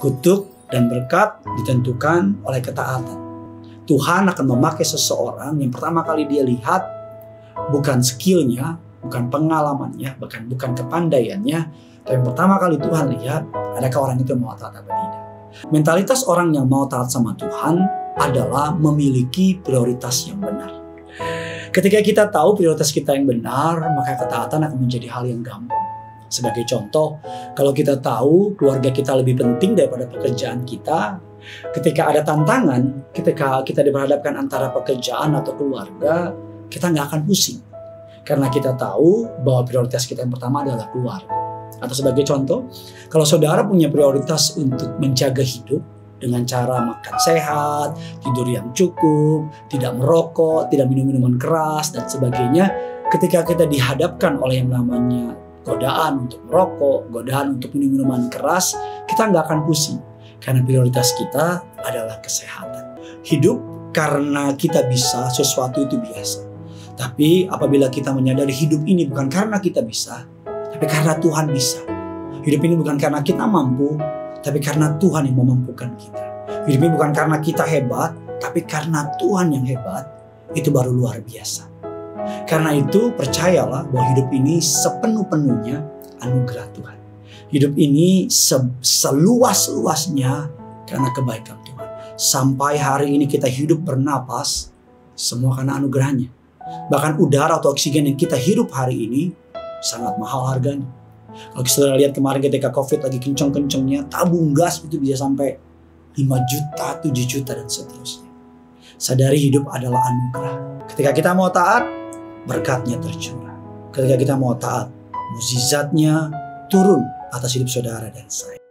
Kutuk dan berkat ditentukan oleh ketaatan. Tuhan akan memakai seseorang yang pertama kali dia lihat bukan skillnya, bukan pengalamannya, bahkan bukan kepandaiannya, tapi yang pertama kali Tuhan lihat adakah orang itu mau taat atau tidak. Mentalitas orang yang mau taat sama Tuhan adalah memiliki prioritas yang benar. Ketika kita tahu prioritas kita yang benar, maka ketaatan akan menjadi hal yang gampang. Sebagai contoh, kalau kita tahu keluarga kita lebih penting daripada pekerjaan kita, ketika ada tantangan, ketika kita diperhadapkan antara pekerjaan atau keluarga, kita nggak akan pusing. Karena kita tahu bahwa prioritas kita yang pertama adalah keluarga. Atau sebagai contoh, kalau saudara punya prioritas untuk menjaga hidup dengan cara makan sehat, tidur yang cukup, tidak merokok, tidak minum minuman keras, dan sebagainya, ketika kita dihadapkan oleh yang namanya godaan untuk merokok, godaan untuk minum minuman keras, kita nggak akan pusing. Karena prioritas kita adalah kesehatan. Hidup karena kita bisa, sesuatu itu biasa. Tapi apabila kita menyadari hidup ini bukan karena kita bisa, tapi karena Tuhan bisa. Hidup ini bukan karena kita mampu, tapi karena Tuhan yang memampukan kita. Hidup ini bukan karena kita hebat, tapi karena Tuhan yang hebat, itu baru luar biasa. Karena itu percayalah bahwa hidup ini sepenuh-penuhnya anugerah Tuhan. Hidup ini seluas-luasnya karena kebaikan Tuhan. Sampai hari ini kita hidup bernapas, semua karena anugerahnya. Bahkan udara atau oksigen yang kita hirup hari ini sangat mahal harganya. Kalau kita lihat kemarin ketika COVID lagi kenceng-kencengnya, tabung gas itu bisa sampai 5 juta, 7 juta, dan seterusnya. Sadari hidup adalah anugerah. Ketika kita mau taat, berkatnya tercurah. Ketika kita mau taat, mukjizatnya turun atas hidup saudara dan saya.